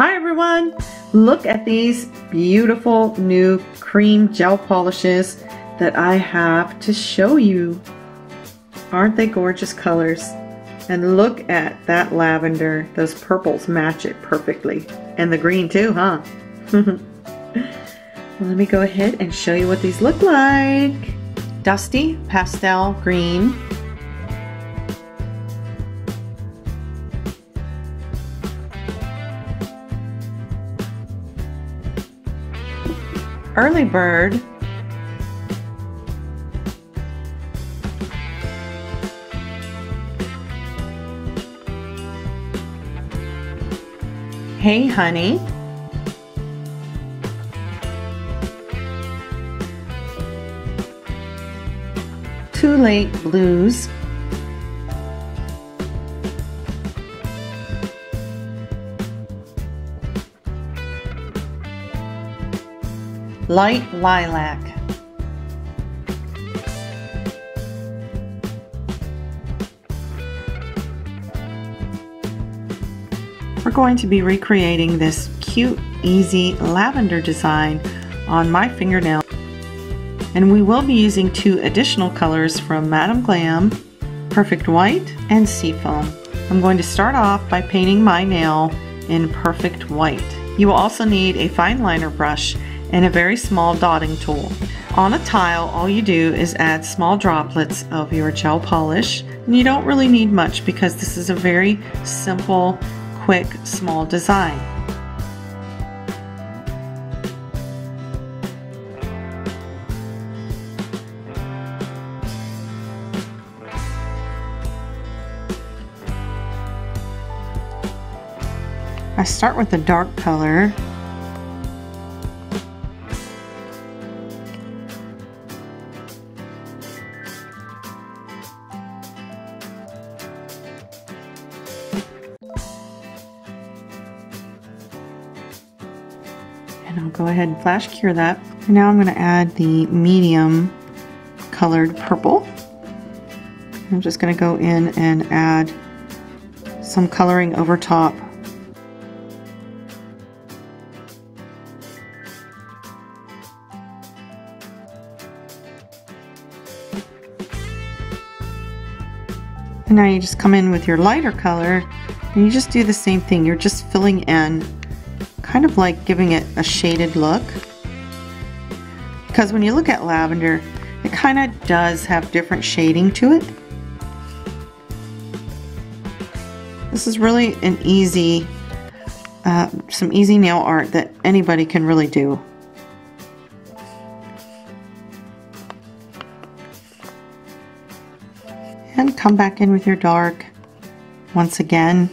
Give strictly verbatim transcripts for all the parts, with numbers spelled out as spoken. Hi everyone! Look at these beautiful new cream gel polishes that I have to show you. Aren't they gorgeous colors? And look at that lavender. Those purples match it perfectly. And the green too, huh? Let me go ahead and show you what these look like. Dusty pastel green. Early Bird, Hey Honey, Too Late Blues, Light Lilac, we're going to be recreating this cute, easy lavender design on my fingernail, and we will be using two additional colors from Madam Glam, Perfect White and Seafoam. I'm going to start off by painting my nail in Perfect White. You will also need a fine liner brush and a very small dotting tool. On a tile, all you do is add small droplets of your gel polish, and you don't really need much because this is a very simple, quick, small design. I start with a dark color and I'll go ahead and flash cure that. And now I'm going to add the medium colored purple. I'm just going to go in and add some coloring over top. And now you just come in with your lighter color and you just do the same thing. You're just filling in, kind of like giving it a shaded look, because when you look at lavender, it kind of does have different shading to it. This is really an easy, uh, some easy nail art that anybody can really do. And come back in with your dark once again.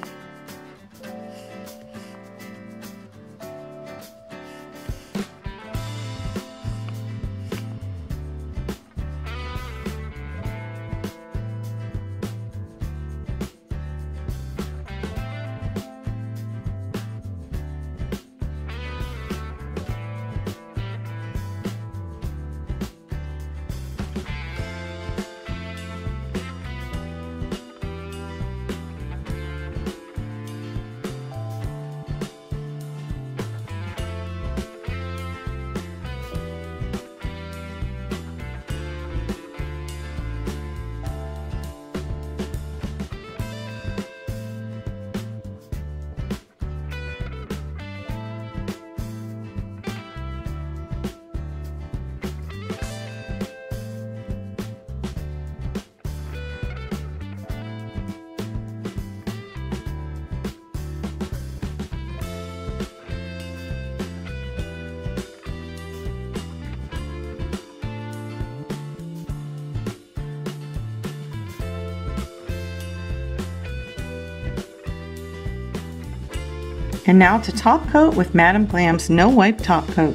And now to top coat with Madam Glam's No Wipe Top Coat.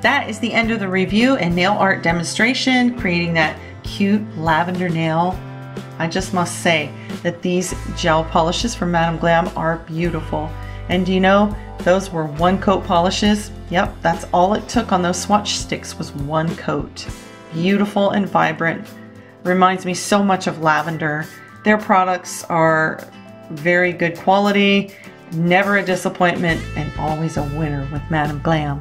That is the end of the review and nail art demonstration, creating that cute lavender nail. I just must say that these gel polishes from Madam Glam are beautiful. And do you know, those were one coat polishes. Yep, that's all it took on those swatch sticks was one coat. Beautiful and vibrant. Reminds me so much of Lavender. Their products are very good quality, never a disappointment, and always a winner with Madam Glam.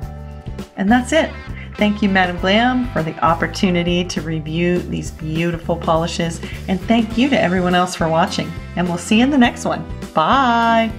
And that's it. Thank you, Madam Glam, for the opportunity to review these beautiful polishes. And thank you to everyone else for watching. And we'll see you in the next one. Bye!